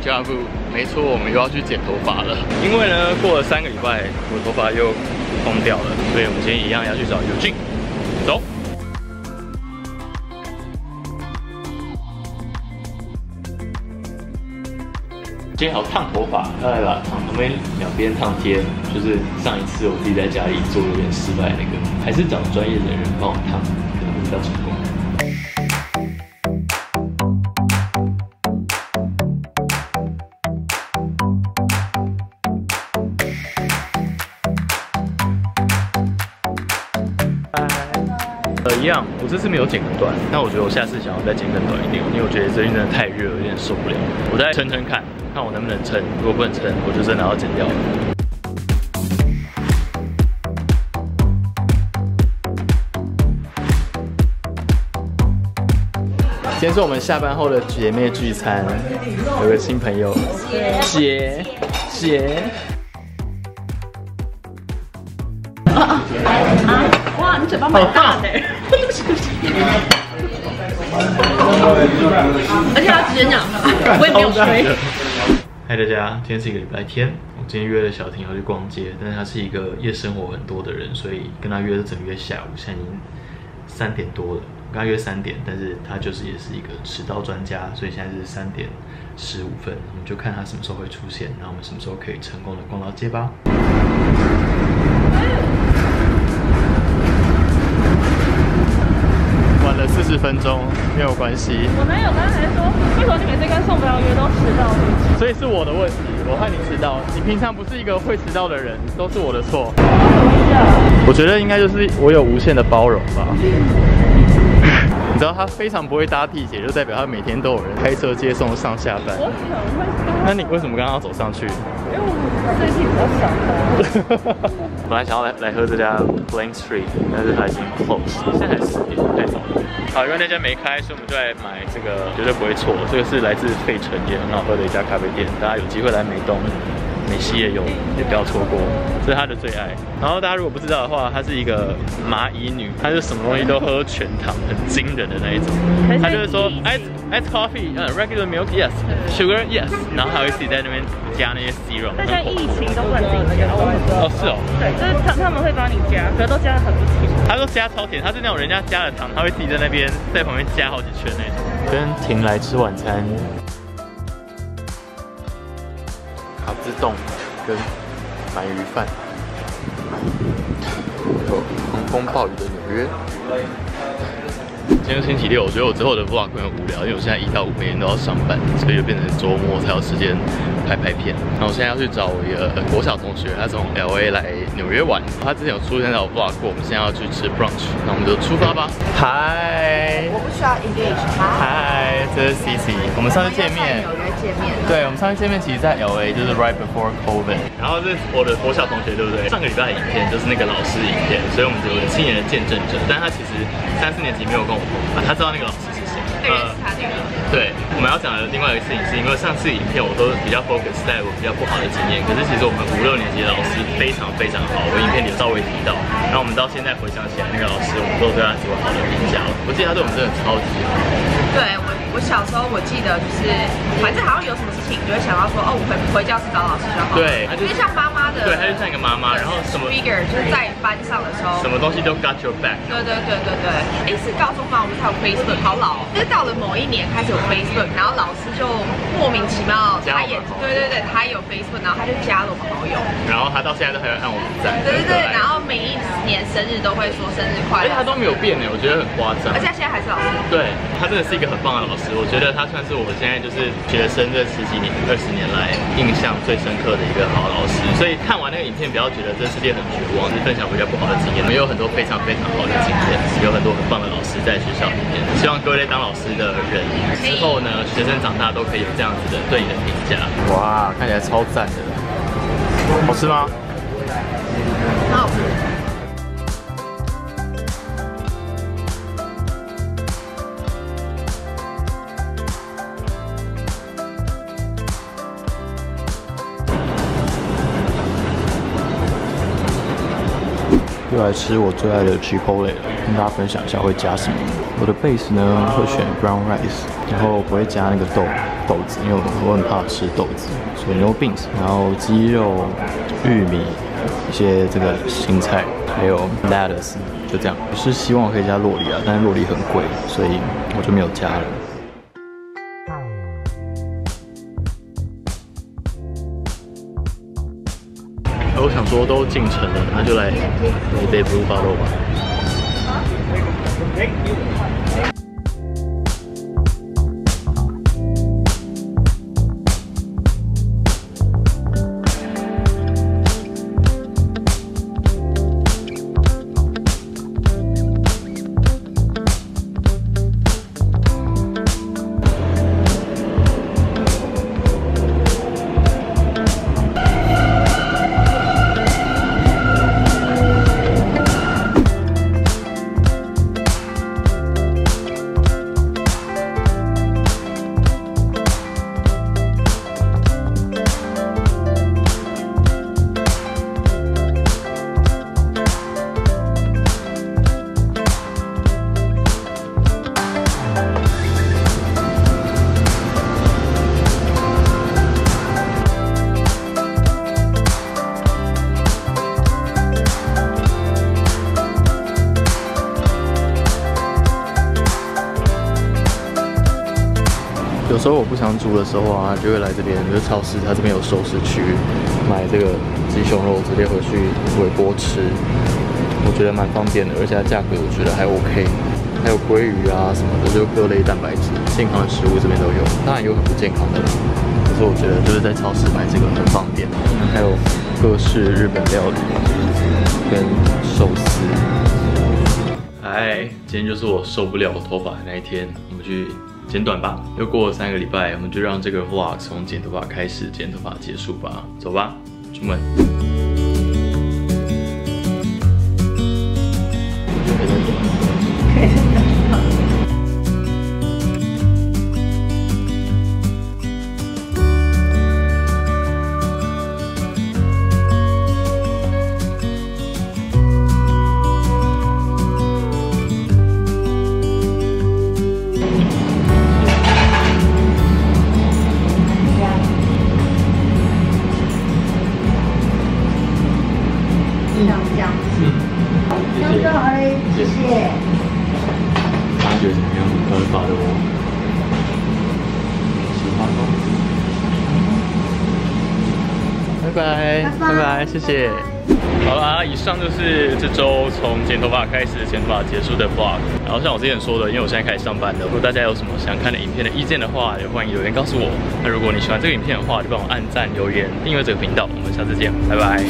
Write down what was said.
deja vu， 没错，我们又要去剪头发了。因为呢，过了3个礼拜，我头发又空掉了，所以我们今天一样要去找 Eugene， 走。 今天好烫头发，要来把旁边2边烫贴，就是上一次我自己在家里做有点失败那个，还是找专业的人帮我烫，可能比较成功。 一样，我这次没有剪很短，那我觉得我下次想要再剪更短一点，因为我觉得最近真的太热了，有点受不了。我再撑撑看，看我能不能撑，如果不能撑，我就真的要剪掉了。 今天是我们下班后的姐妹聚餐，有个新朋友，姐。哇，你嘴巴蛮大的，而且他直接讲，我也没有吹。嗨大家，今天是一个礼拜天，我今天约了小婷要去逛街，但是她是一个夜生活很多的人，所以跟她约了整个下午，现在已经3点多了。 我刚约3点，但是他就是也是一个迟到专家，所以现在是3点15分，我们就看他什么时候会出现，然后我们什么时候可以成功的逛到街吧。晚了40分钟，没有关系。我男友刚才说，为什么你每次跟宋表约都迟到？所以是我的问题，我害你迟到。你平常不是一个会迟到的人，都是我的错。我觉得应该就是我有无限的包容吧。 你知道他非常不会搭地铁，就代表他每天都有人开车接送上下班。我很会搭。那你为什么刚刚要走上去？因为我最近比较想搭。本来想要来喝这家 Blank Street， 但是它已经 close， 现在还早。好，因为那家没开，所以我们就来买这个，绝对不会错。这个是来自费城也很好喝的一家咖啡店，大家有机会来美东。 美西也有，也不要错过，这是他的最爱。然后大家如果不知道的话，她是一个蚂蚁女，她就什么东西都喝全糖，很惊人的那一种。她就是说 ，ice coffee， regular milk yes，sugar yes， 然后还会自己在那边加那些 syrup。但现在疫情都不能自己加哦，是哦。对，就是他们会帮你加，可是都加的很不甜。她说加超甜，她是那种人家加了糖，她会自己在那边在旁边加好几圈那种。跟婷来吃晚餐。 卡自冻跟鳗鱼饭，有狂风暴雨的纽约。今天是星期六，我觉得我之后的 vlog 很无聊，因为我现在1到5每天都要上班，所以就变成周末才有时间拍拍片。然后我现在要去找我一个国小同学，他从 LA 来纽约玩，他之前有出现在我 vlog 过，我们现在要去吃 brunch， 那我们就出发吧。嗨，我不需要 English。嗨，这是 CC， 我们上次见面。 对，我们上次见面其实在 LA， 就是 right before COVID。然后是我的国小同学，对不对？上个礼拜的影片就是那个老师影片，所以我们有亲眼的见证者。但他其实3、4年级没有跟我说，他知道那个老师是谁。他那个。对，我们要讲的另外一个事情是因为上次影片我都比较 focus 在我比较不好的经验，可是其实我们5、6年级的老师非常非常好，我影片里稍微提到。然后我们到现在回想起来，那个老师我们都对他有好的印象。我记得他对我们真的超级好。对我小时候我记得就是，反正好像有什么事情，你就会想到说，哦，我回教室找老师就好。对，因为像妈妈的，对，他就像一个妈妈，然后什么 figure 就是在班上的时候，什么东西都 got your back。对。哎，是高中吗？我们才有 Facebook， 好老。就是到了某一年开始有 Facebook， 然后老师就莫名其妙，他也对，他有 Facebook， 然后他就加了我们好友。然后他到现在都还有按我们赞。对，然后每一年生日都会说生日快乐。而且他都没有变呢，我觉得很夸张。而且他现在还是老师。对，他真的是一个很棒的老师。 我觉得他算是我现在就是学生这10几年、20年来印象最深刻的一个好老师，所以看完那个影片，不要觉得这世界很绝望，是分享比较不好的经验，我们有很多非常非常好的经验，有很多很棒的老师在学校里面。希望各位在当老师的人之后呢，学生长大都可以有这样子的对你的评价。哇，看起来超赞的，好吃吗？好吃。 又来吃我最爱的 Chipotle， 跟大家分享一下会加什么。我的 base 呢会选 brown rice， 然后不会加那个豆子，因为我很怕吃豆子，所以牛饼，然后鸡肉、玉米、一些这个青菜，还有 lettuce， 就这样。我是希望可以加酪梨啊，但是酪梨很贵，所以我就没有加了。 我想说都进城了，那就来一杯 Blue bot 有时候我不想煮的时候啊，就会来这边，就是超市，它这边有熟食区，买这个鸡胸肉直接回去微波吃，我觉得蛮方便的，而且它价格我觉得还 OK。还有鲑鱼啊什么的，就各类蛋白质、健康的食物这边都有，当然有很不健康的啦，可是我觉得就是在超市买这个很方便。还有各式日本料理跟寿司。哎，今天就是我受不了头发的那一天，我们去 剪短吧，又过了3个礼拜，我们就让这个 vlog 从剪头发开始，剪头发结束吧。走吧，出门。拜拜，谢谢。好啦，以上就是这周从剪头发开始、剪头发结束的 vlog。然后像我之前说的，因为我现在开始上班了，如果大家有什么想看的影片的意见的话，也欢迎留言告诉我。那如果你喜欢这个影片的话，就帮我按赞、留言、订阅这个频道。我们下次见，拜拜。